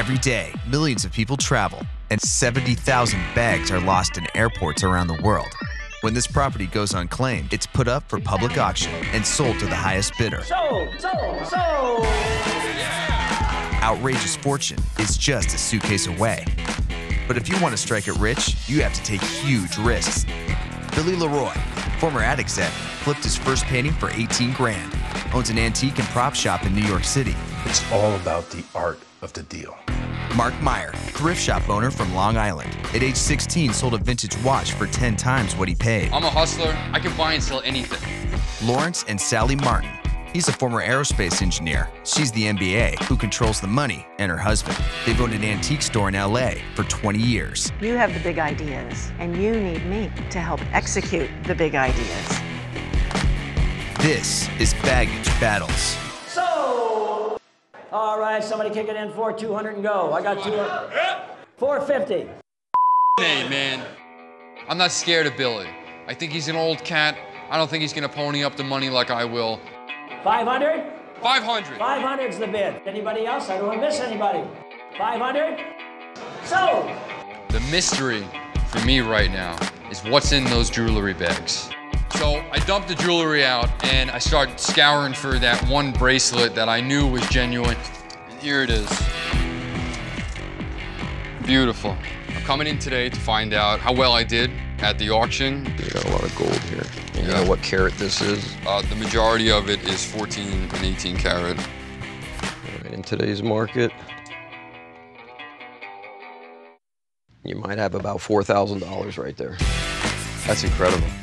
Every day, millions of people travel, and 70,000 bags are lost in airports around the world. When this property goes unclaimed, it's put up for public auction and sold to the highest bidder. Sold! Yeah. Outrageous fortune is just a suitcase away. But if you want to strike it rich, you have to take huge risks. Billy Leroy, former ad exec, flipped his first painting for 18 grand, owns an antique and prop shop in New York City. It's all about the art of the deal. Mark Meyer, thrift shop owner from Long Island. At age 16, sold a vintage watch for 10 times what he paid. I'm a hustler. I can buy and sell anything. Lawrence and Sally Martin. He's a former aerospace engineer. She's the MBA who controls the money, and her husband. They've owned an antique store in LA for 20 years. You have the big ideas, and you need me to help execute the big ideas. This is Baggage Battles. All right, somebody kick it in, 4,200 and go. I got 200. 450. Hey, man. I'm not scared of Billy. I think he's an old cat. I don't think he's going to pony up the money like I will. 500? 500. 500's the bid. Anybody else? I don't want to miss anybody. 500? Sold. The mystery for me right now is what's in those jewelry bags. So I dumped the jewelry out and I started scouring for that one bracelet that I knew was genuine. And here it is. Beautiful. I'm coming in today to find out how well I did at the auction. You got a lot of gold here. You know what carat this is? The majority of it is 14 and 18 carat. In today's market, you might have about $4,000 right there. That's incredible.